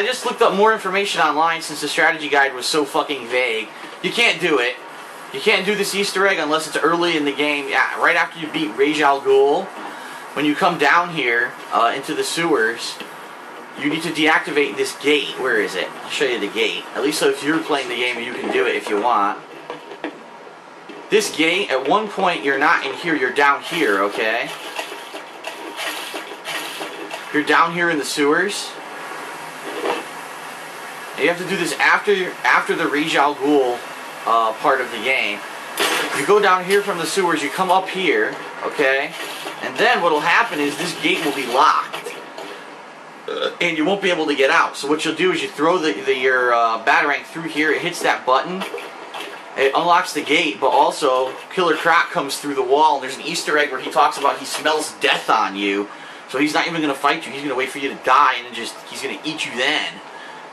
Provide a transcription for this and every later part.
I just looked up more information online since the strategy guide was so fucking vague. You can't do it. You can't do this Easter egg unless it's early in the game. Yeah, right after you beat Ra's al Ghul, when you come down here into the sewers, you need to deactivate this gate. Where is it? I'll show you the gate. At least so if you're playing the game, you can do it if you want. This gate, at one point, you're not in here. You're down here, okay? You're down here in the sewers. And you have to do this after the Ra's al Ghul part of the game. You go down here from the sewers. You come up here, okay? And then what'll happen is this gate will be locked, and you won't be able to get out. So what you'll do is you throw your Batarang through here. It hits that button. It unlocks the gate, but also Killer Croc comes through the wall, and there's an Easter egg where he talks about he smells death on you. So he's not even going to fight you. He's going to wait for you to die, and then he's going to eat you then.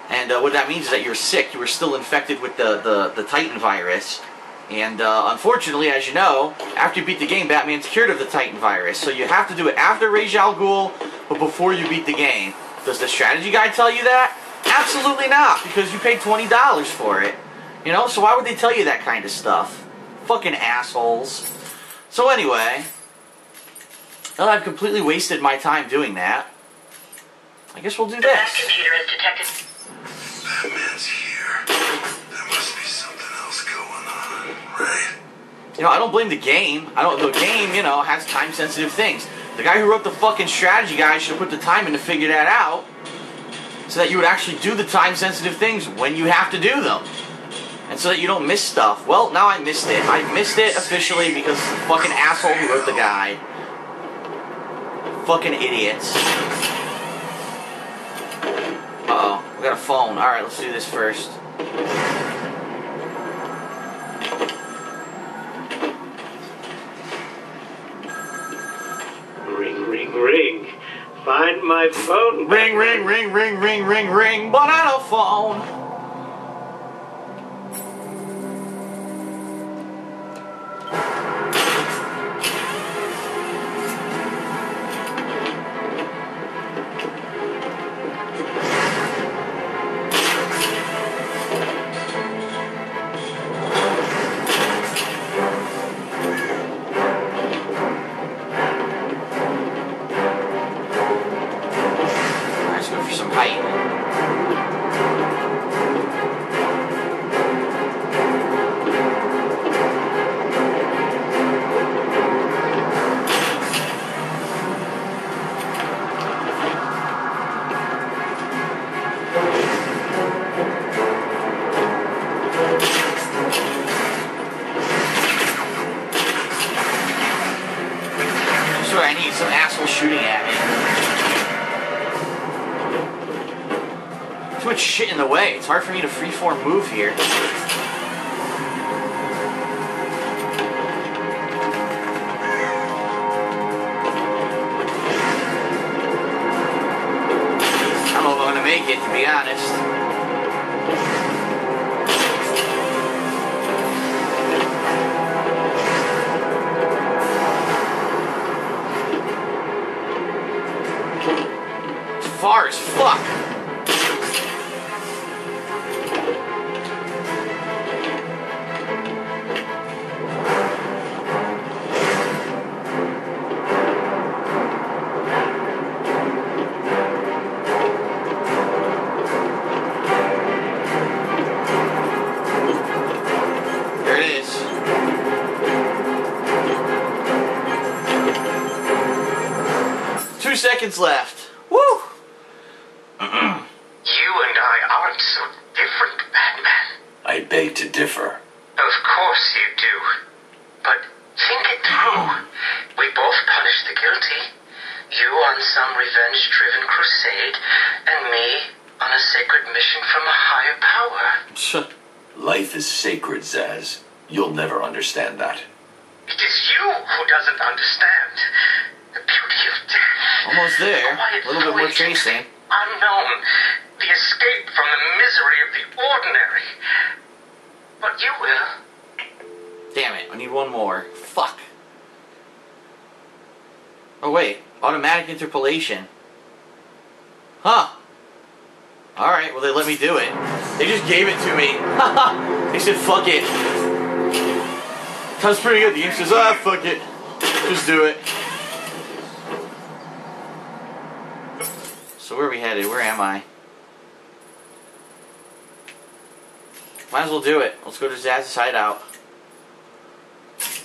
And what that means is that you're sick. You were still infected with the Titan virus. And unfortunately, as you know, after you beat the game, Batman's cured of the Titan virus. So you have to do it after Ra's al Ghul, but before you beat the game. Does the strategy guide tell you that? Absolutely not, because you paid $20 for it. You know, so why would they tell you that kind of stuff? Fucking assholes. So anyway, well, I've completely wasted my time doing that. I guess we'll do this. That computer is detected. Batman's here. There must be something else going on, right? You know, I don't blame the game. The game, you know, has time-sensitive things. The guy who wrote the fucking strategy guide should have put the time in to figure that out, so that you would actually do the time-sensitive things when you have to do them. And so that you don't miss stuff. Well, now I missed it. I missed it officially because the fucking asshole who wrote the guide. Fucking idiots. Uh-oh. We got a phone. Alright, let's do this first. Ring, ring, ring. Find my phone. Ring, ring, ring, ring, ring, ring, ring. Banana phone. Shit in the way. It's hard for me to freeform move here. I don't know if I'm gonna make it, to be honest. It's far as fuck. Seconds left. Woo! You and I aren't so different, Batman. I beg to differ. Of course you do. But think it through. We both punish the guilty. You on some revenge-driven crusade, and me on a sacred mission from a higher power. Life is sacred, Zsasz. You'll never understand that. It is you who doesn't understand. The beauty of death. Almost there. A little bit more chasing. Unknown. The escape from the misery of the ordinary. But you will. Damn it. I need one more. Fuck. Oh, wait. Automatic interpolation. Huh. Alright, well they let me do it. They just gave it to me. They said, fuck it. Sounds pretty good. The imp says, ah, fuck it. Just do it. So where are we headed? Where am I? Might as well do it. Let's go to Zsasz' hideout.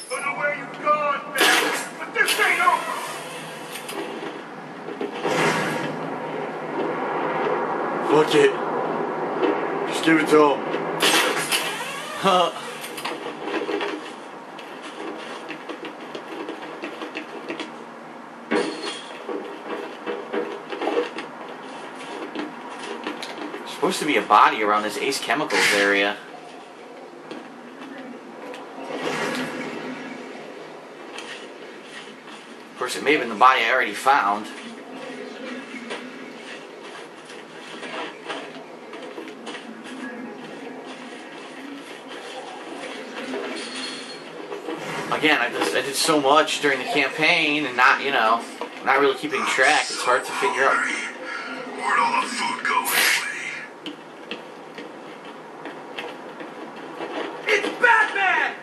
Don't know where you going, man, but this ain't over. Fuck it. Just give it to him. Huh. Supposed to be a body around this Ace Chemicals area. Of course, it may have been the body I already found. Again, I did so much during the campaign and not, you know, not really keeping track. It's hard to figure out. Where'd all the food go anyway? It's Batman!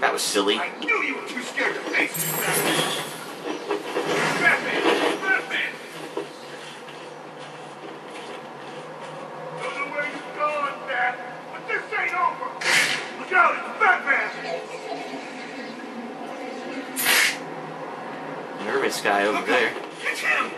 That was silly. I knew you were too scared to face me, Batman! Batman! Don't know where you're going, Dad, but this ain't over! Look out, it's Batman! Nervous guy over there. It's him!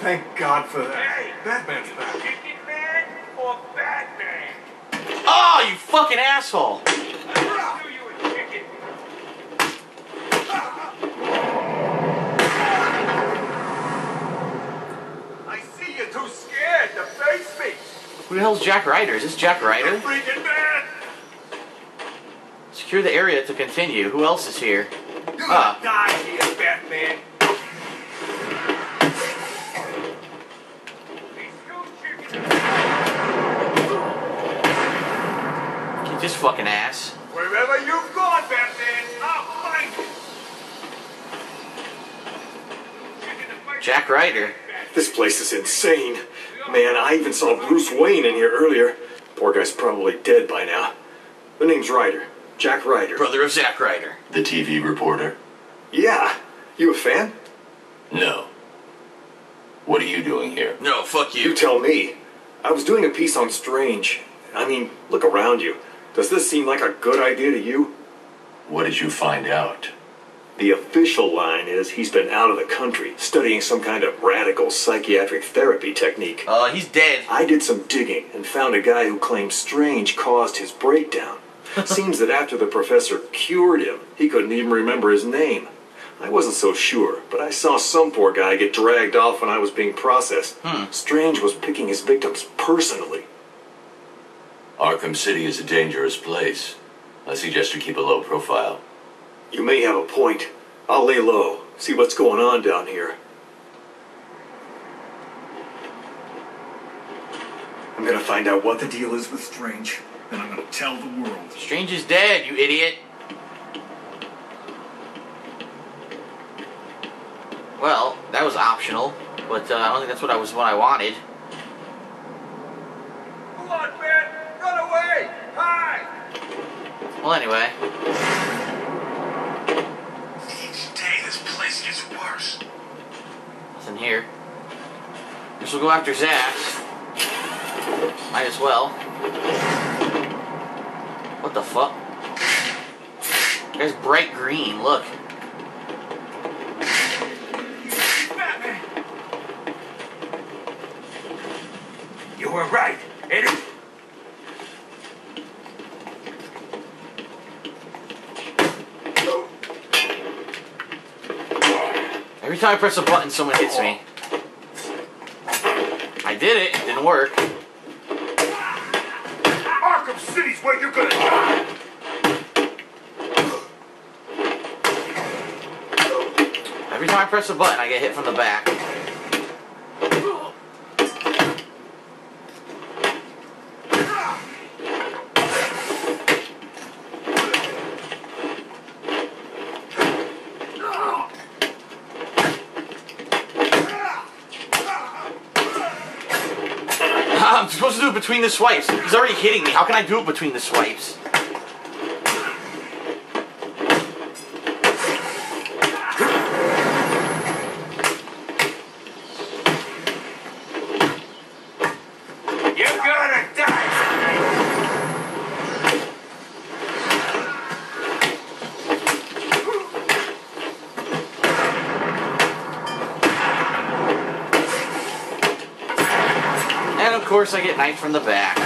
Thank God for that. Hey, Batman's back. Chicken Man or Batman? Oh, you fucking asshole! I just knew you were chicken. I see you're too scared to face me. Who the hell's Jack Ryder? Is this Jack Ryder? Freaking man! Secure the area to continue. Who else is here? You're gonna die here, Batman. His fucking ass. Wherever you've gone, Batman, I'll find you. Jack Ryder. This place is insane. Man, I even saw Bruce Wayne in here earlier. Poor guy's probably dead by now. The name's Ryder. Jack Ryder. Brother of Zack Ryder. The TV reporter. Yeah. You a fan? No. What are you doing here? No, fuck you. You tell me. I was doing a piece on Strange. I mean, look around you. Does this seem like a good idea to you? What did you find out? The official line is he's been out of the country, studying some kind of radical psychiatric therapy technique. He's dead. I did some digging and found a guy who claimed Strange caused his breakdown. Seems that after the professor cured him, he couldn't even remember his name. I wasn't so sure, but I saw some poor guy get dragged off when I was being processed. Strange was picking his victims personally. Arkham City is a dangerous place. I suggest you keep a low profile. You may have a point. I'll lay low, see what's going on down here. I'm gonna find out what the deal is with Strange, then I'm gonna tell the world. Strange is dead, you idiot. Well, that was optional, but I don't think that's what I wanted. Come on, man! Run away! Hide! Well, anyway. Each day this place gets worse. Nothing here. Guess we'll go after Zsasz. Might as well. What the fuck? There's bright green, look. Batman! You were right, Eddie. Every time I press a button, someone hits me. I did it. It didn't work. Arkham City's where you're gonna die. Every time I press a button, I get hit from the back. do it between the swipes. He's already hitting me. How can I do it between the swipes? Of course I get knifed from the back.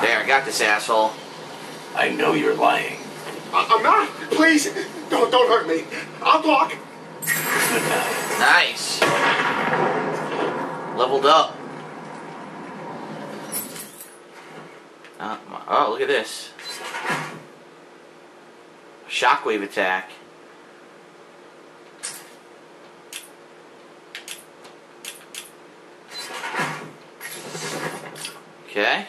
There, I got this asshole. I know you're lying. I'm not. Please, don't hurt me. I'll block. Good night. Nice. Leveled up. Oh, look at this. Shockwave attack. Okay.